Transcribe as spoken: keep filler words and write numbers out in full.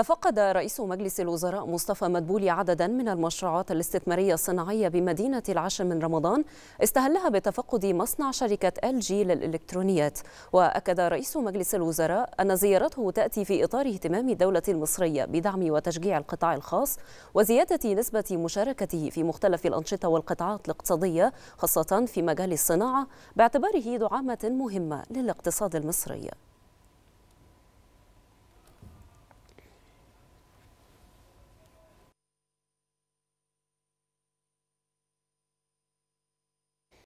تفقد رئيس مجلس الوزراء مصطفى مدبولي عددا من المشروعات الاستثمارية الصناعية بمدينة العاشر من رمضان استهلها بتفقد مصنع شركة ال جي للإلكترونيات. وأكد رئيس مجلس الوزراء أن زيارته تأتي في إطار اهتمام الدولة المصرية بدعم وتشجيع القطاع الخاص وزيادة نسبة مشاركته في مختلف الأنشطة والقطاعات الاقتصادية، خاصة في مجال الصناعة، باعتباره دعامة مهمة للاقتصاد المصري.